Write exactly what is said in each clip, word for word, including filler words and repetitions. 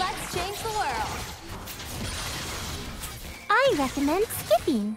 Let's change the world. I recommend skipping.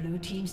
Blue team's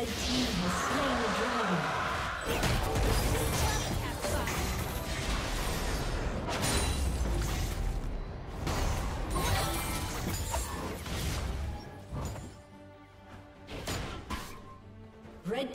Red team has slain the dragon. Red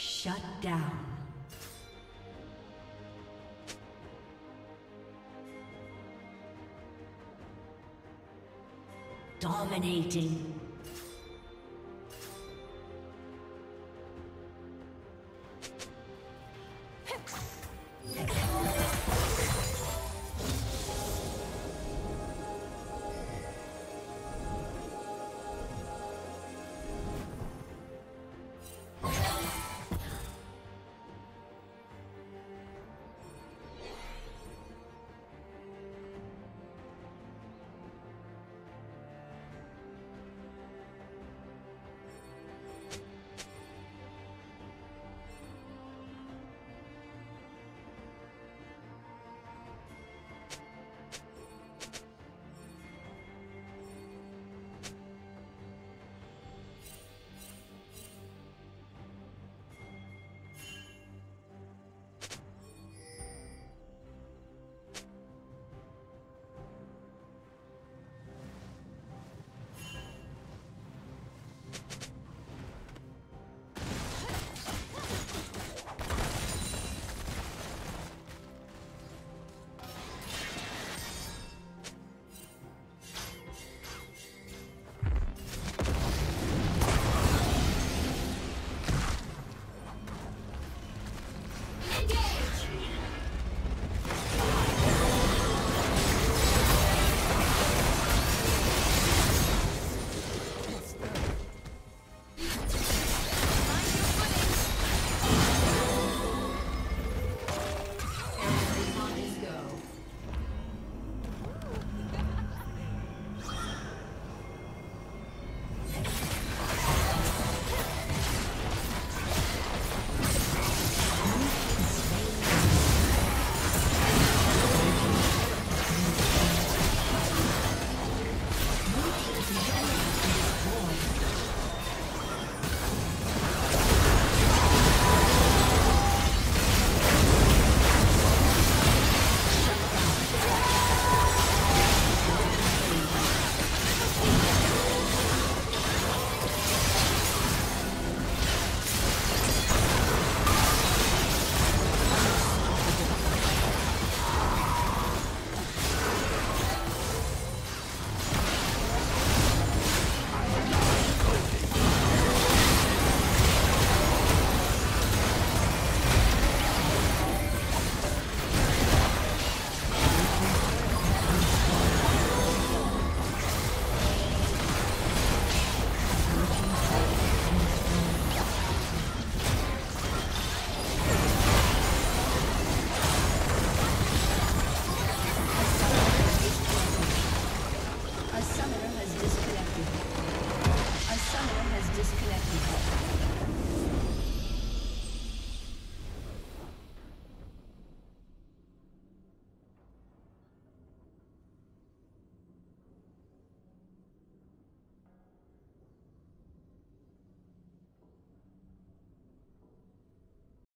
Shut down. Dominating.